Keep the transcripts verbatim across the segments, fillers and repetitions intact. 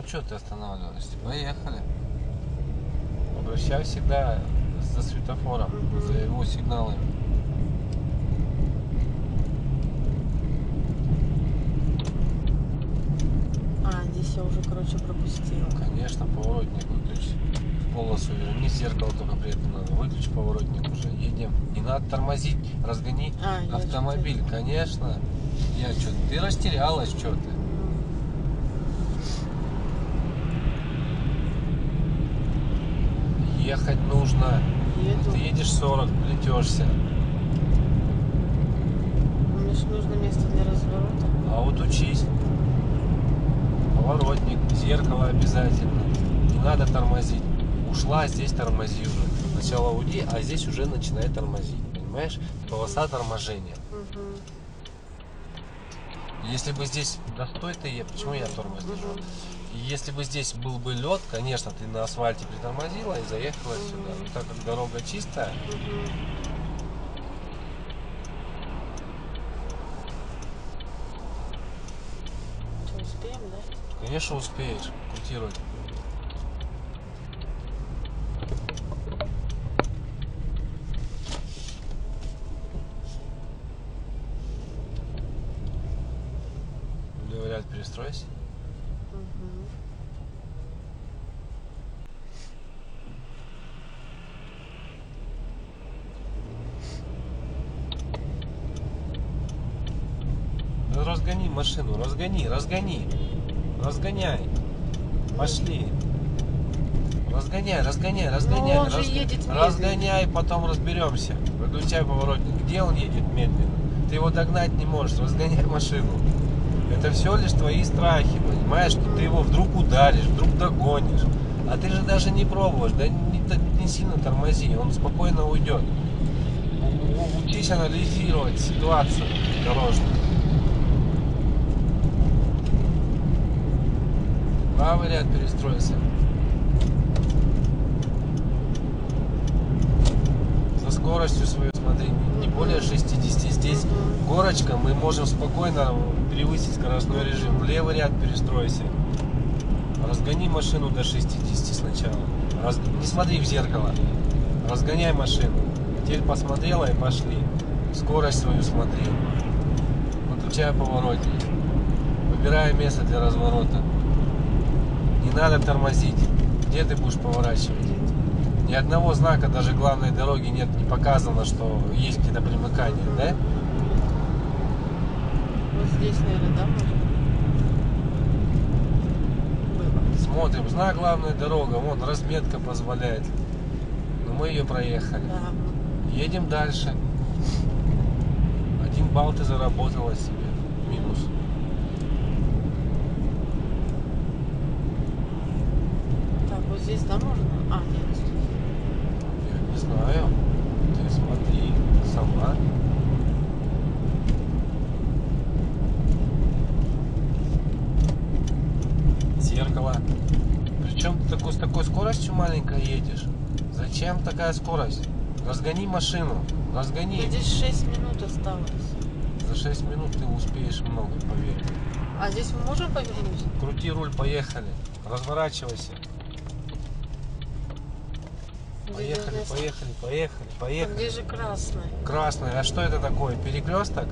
Ну что ты останавливаешься? Поехали. Обращай всегда за светофором, за его сигналами. А, здесь я уже, короче, пропустила. Конечно, поворотник выключи. В полосу верни, зеркало только при этом надо. Выключи поворотник уже, едем. Не надо тормозить, разгони а, автомобиль. Конечно. Я что, ты растерялась, что ты? Ехать нужно. Еду. Ты едешь сорок, плетешься. Мне же нужно место для разворота. А вот учись. Поворотник, зеркало обязательно. Не надо тормозить. Ушла, здесь тормози уже. Сначала уйди, а здесь уже начинай тормозить. Понимаешь? Полоса торможения. Угу. Если бы здесь... Да стой ты, я... почему я тормозлю? Угу. Если бы здесь был бы лед, конечно, ты на асфальте притормозила и заехала mm-hmm. сюда. Но так как дорога чистая, mm-hmm. что, успеем, да? Конечно, успеешь. Кутируй. Говорят, перестройся. Разгони машину, разгони, разгони, разгоняй, пошли, разгоняй, разгоняй, разгоняй, разгоняй, едет разгоняй, потом разберемся. Выключай поворотник, где он едет медленно, ты его догнать не можешь, разгоняй машину. Это все лишь твои страхи, понимаешь, что ты его вдруг ударишь, вдруг догонишь, а ты же даже не пробуешь, да не, не сильно тормози, он спокойно уйдет. Учись анализировать ситуацию дорожную. Правый ряд перестроился. За скоростью свою смотри, не более шестидесяти. Здесь горочка, мы можем спокойно превысить скоростной режим. В левый ряд перестройся. Разгони машину до шестидесяти сначала. Раз... Не смотри в зеркало. Разгоняй машину. Теперь посмотрела и пошли. Скорость свою смотри. Выключай поворотник. Выбирай место для разворота. Не надо тормозить. Где ты будешь поворачивать? Ни одного знака даже главной дороги нет, не показано, что есть какие-то примыкания, да? Вот здесь, наверное, да, может? Смотрим. Знак главной дороги. Вон разметка позволяет. Но мы ее проехали. Да. Едем дальше. Один балл ты заработала себе. Минус. Здесь, да, можно? А, нет. Я не знаю. Ты смотри сама. Зеркало. Причем ты такой, с такой скоростью маленько едешь? Зачем такая скорость? Разгони машину. Разгони. Да здесь шесть минут осталось. За шесть минут ты успеешь много, поверь. А здесь мы можем повернуть? Крути руль, поехали. Разворачивайся. Поехали, поехали, поехали, поехали. А где же красный? Красный. А что это такое? Перекресток?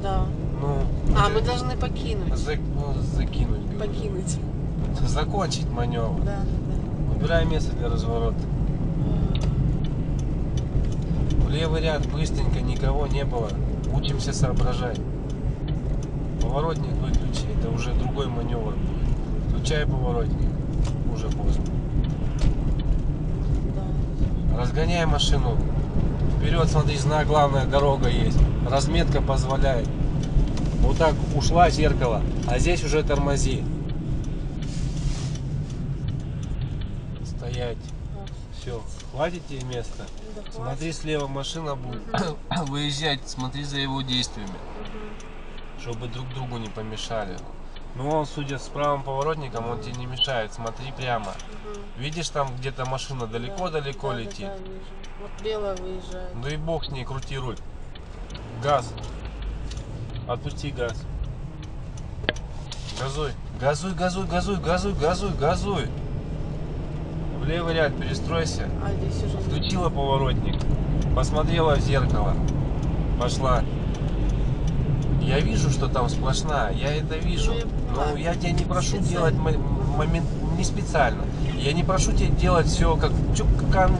Да. Ну. А, мы должны покинуть. За... Закинуть. Покинуть. Закончить маневр. Да, да. Выбирай место для разворота. В левый ряд быстренько, никого не было. Учимся соображать. Поворотник выключи. Это уже другой маневр будет. Включай поворотник. Уже поздно. Разгоняй машину. Вперед, смотри, знак главная дорога есть. Разметка позволяет. Вот так ушла зеркало, а здесь уже тормози. Стоять. Все, хватит тебе места. Да, смотри, слева машина будет угу. выезжать, смотри за его действиями. Угу. Чтобы друг другу не помешали. Но он, судя с правым поворотником, он тебе не мешает. Смотри прямо. Угу. Видишь, там где-то машина далеко-далеко да, да, летит. Да, да, вот белая выезжает. Ну и бог с ней, крути руль. Газ. Отпусти газ. Газуй, газуй, газуй, газуй, газуй, газуй, газуй. В левый ряд перестройся. А, здесь уже... Включила поворотник, посмотрела в зеркало, пошла. Я вижу, что там сплошная, я это вижу. Но я тебя не прошу делать момент не специально. Я не прошу тебя делать все как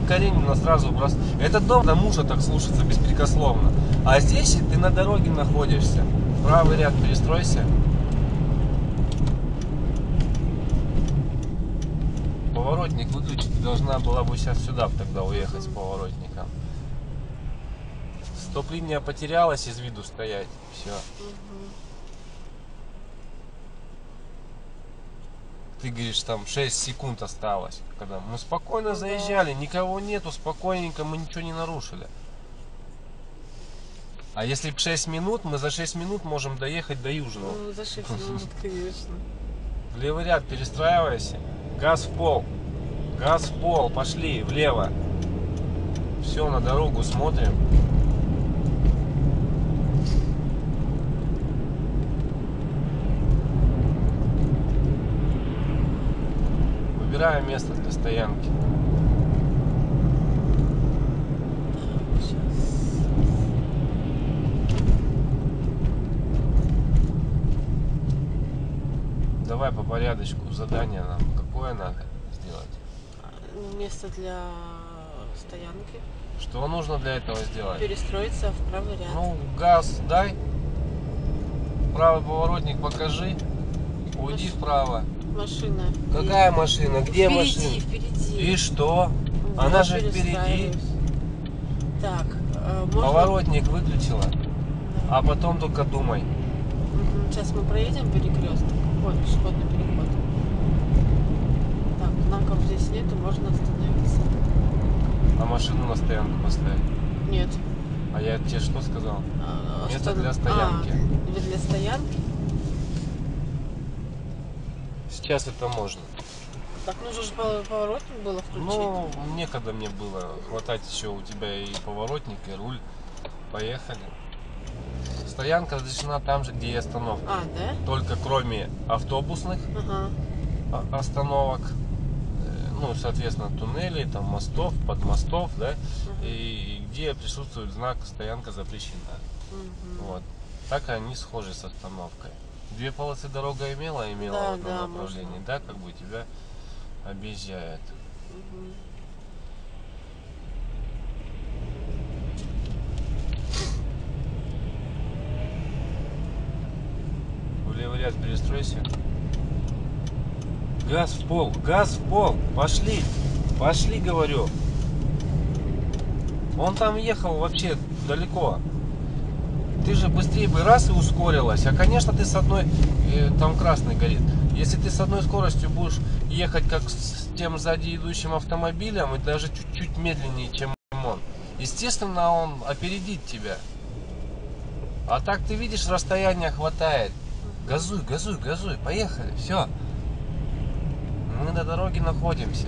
Каренина сразу просто. Этот дом на мужа так слушается беспрекословно. А здесь ты на дороге находишься. Правый ряд перестройся. Поворотник выключить должна была бы сейчас сюда тогда уехать с поворотником. Стоп-линия потерялась из виду стоять. Все. Ты говоришь, там шесть секунд осталось. Когда мы спокойно заезжали, никого нету, спокойненько, мы ничего не нарушили. А если бы шесть минут, мы за шесть минут можем доехать до Южного. Ну, за шесть минут, конечно. В левый ряд перестраивайся. Газ в пол. Газ в пол. Пошли влево. Все, на дорогу смотрим. Выбираем место для стоянки. Давай по порядочку задание нам какое надо сделать. Место для стоянки. Что нужно для этого сделать? Перестроиться в правый ряд. Ну, газ дай, правый поворотник покажи, уйди Маш... вправо. Машина. Какая машина? Где впереди, машина? Впереди. И что? Да, она же впереди. Так. Можно... Поворотник выключила, да. А потом только думай. Сейчас мы проедем перекресток. Ой, пешеходный переход. Так, знаков здесь нету, можно остановиться. А машину на стоянку поставить? Нет. А я тебе что сказал? А, Место что... для стоянки. А, для стоянки? Сейчас это можно. Так нужно же поворотник было включить. Ну, некогда мне было хватать еще у тебя и поворотник, и руль. Поехали. Стоянка разрешена там же, где и остановка. А, да? Только кроме автобусных ага. остановок, ну, соответственно, туннелей, там, мостов, подмостов, да, ага. и где присутствует знак «Стоянка запрещена». Угу. Вот. Так они схожи с остановкой. Две полосы дорога имела, имела да, одно да, направление, можно. Да, как бы тебя объезжает. Угу. Левый ряд перестройся. Газ в пол, газ в пол. Пошли, пошли, говорю. Он там ехал вообще далеко. Ты же быстрее бы раз и ускорилась. А конечно ты с одной, э, там красный горит. Если ты с одной скоростью будешь ехать как с тем сзади идущим автомобилем и даже чуть-чуть медленнее, чем он, естественно он опередит тебя. А так ты видишь, расстояния хватает. Газуй, газуй, газуй, поехали, все. Мы на дороге находимся.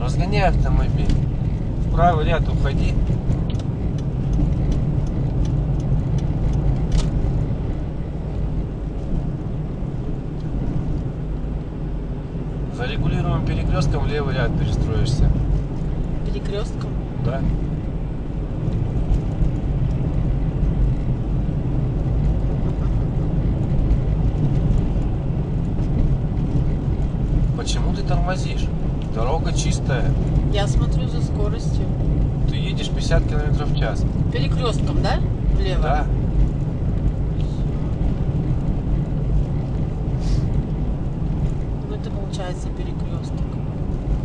Разгоняй автомобиль. В правый ряд уходи. За регулируемым перекрестком левый ряд перестроишься. Перекрестком? Да. Почему ты тормозишь? Дорога чистая. Я смотрю за скоростью. Ты едешь пятьдесят километров в час. Перекрестком, да? Влево? Да. Ну это получается перекресток.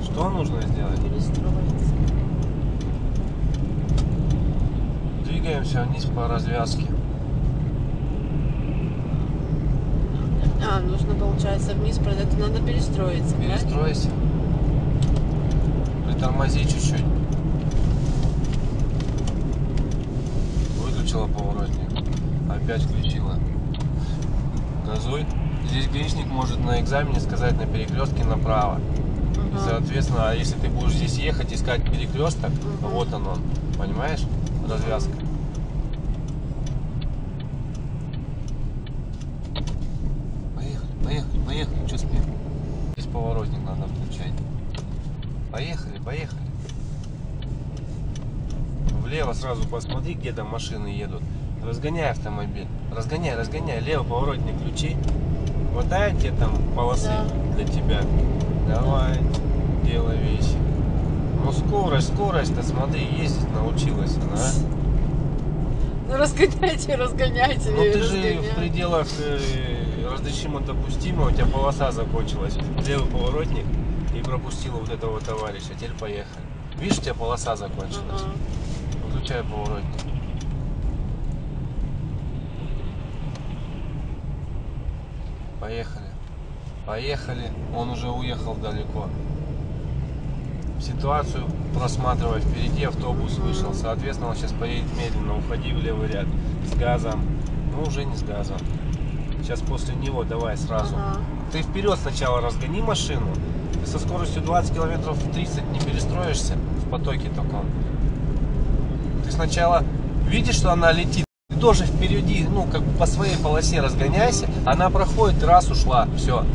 Что нужно сделать? Перестроиться. Двигаемся вниз по развязке. А, нужно, получается, вниз продать, надо перестроиться. Перестройся. Да? Притормози чуть-чуть. Выключила поворотник. Опять включила. Газуй. Здесь гаишник может на экзамене сказать на перекрестке направо. Угу. Соответственно, если ты будешь здесь ехать, искать перекресток, угу. вот он он. Понимаешь? Развязка. Поехали. Влево сразу посмотри, где там машины едут. Разгоняй автомобиль. Разгоняй, разгоняй. Лево поворотник включи. Хватает тебе там полосы, да, для тебя? Давай, делай вещи. Ну скорость, скорость-то, смотри, ездить научилась она, а? Ну разгоняйте, разгоняйте. Ну ты разгоняй. Же в пределах э, разрешимо допустимого, у тебя полоса закончилась. Левый поворотник и пропустила вот этого товарища. Теперь поехали. Видишь, у тебя полоса закончилась. Uh-huh. Выключай поворотник. Поехали. Поехали. Он уже уехал далеко. Ситуацию просматривая, впереди автобус вышел, соответственно он сейчас поедет медленно, уходи в левый ряд с газом, ну уже не с газом, сейчас после него давай сразу. Ага. Ты вперед сначала разгони машину, ты со скоростью двадцать километров в тридцать не перестроишься в потоке таком. Ты сначала видишь, что она летит, ты тоже впереди, ну как бы по своей полосе разгоняйся, она проходит, раз ушла, все,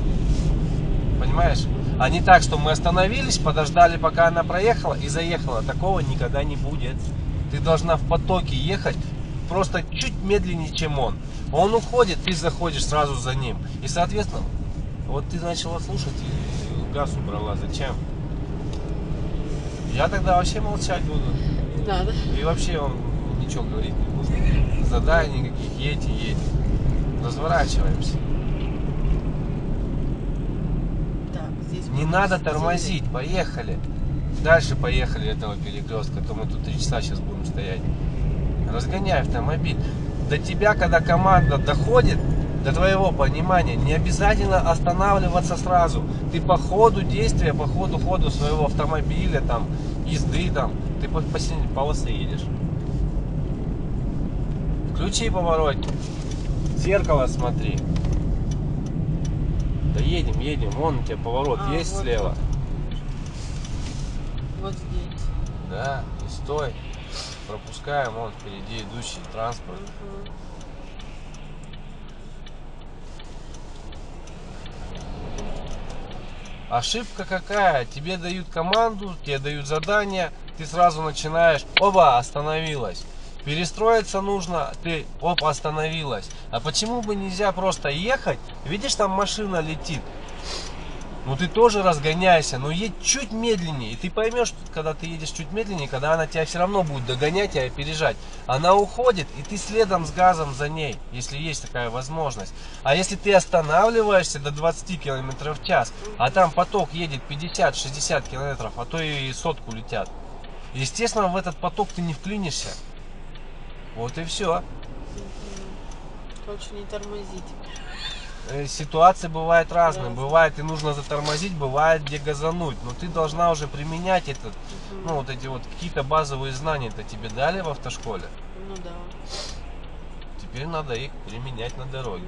понимаешь? А не так, что мы остановились, подождали, пока она проехала и заехала. Такого никогда не будет. Ты должна в потоке ехать просто чуть медленнее, чем он. Он уходит, ты заходишь сразу за ним. И, соответственно, вот ты начала слушать и газ убрала. Зачем? Я тогда вообще молчать буду. Не надо. И вообще он ничего говорить не будет. Заданий никаких, едь и едь. Разворачиваемся. Не надо тормозить, поехали. Дальше поехали этого перекрестка, то мы тут три часа сейчас будем стоять. Разгоняй автомобиль. До тебя, когда команда доходит, до твоего понимания, не обязательно останавливаться сразу. Ты по ходу действия, по ходу ходу своего автомобиля, там, езды, там, ты по посередине полосы едешь. Включи поворотник. В зеркало смотри. Да едем, едем, вон у тебя поворот а, есть вот слева. Вот здесь. Да, и стой. Пропускаем, вон впереди идущий транспорт. Угу. Ошибка какая? Тебе дают команду, тебе дают задание, ты сразу начинаешь, оба, остановилась. Перестроиться нужно, ты, оп, остановилась. А почему бы нельзя просто ехать? Видишь, там машина летит. Ну ты тоже разгоняйся, но едь чуть медленнее. И ты поймешь, когда ты едешь чуть медленнее, когда она тебя все равно будет догонять и опережать. Она уходит, и ты следом с газом за ней, если есть такая возможность. А если ты останавливаешься до двадцати километров в час, а там поток едет пятьдесят-шестьдесят километров, а то и сотку летят. Естественно, в этот поток ты не вклинишься. Вот и все. Лучше не тормозить. Ситуации бывают разные. Да. Бывает и нужно затормозить, бывает где газануть. Но ты должна уже применять этот, угу. ну вот эти вот какие-то базовые знания-то тебе дали в автошколе. Ну да. Теперь надо их применять на дороге.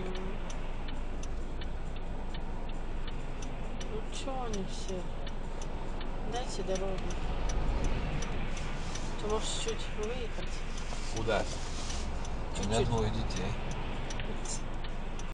Ну че они все? Дайте дорогу. Ты можешь чуть выехать. Куда? Чуть-чуть. У меня двое детей.